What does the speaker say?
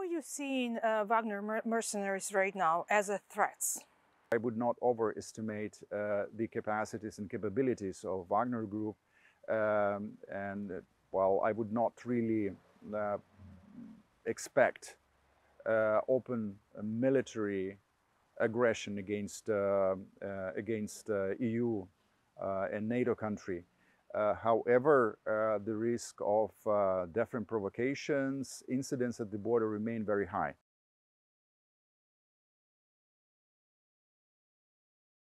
are you seeing Wagner mercenaries right now as a threat? I would not overestimate the capacities and capabilities of Wagner Group, and I would not really expect open military aggression against EU and NATO country. However, the risk of different provocations, incidents at the border remain very high.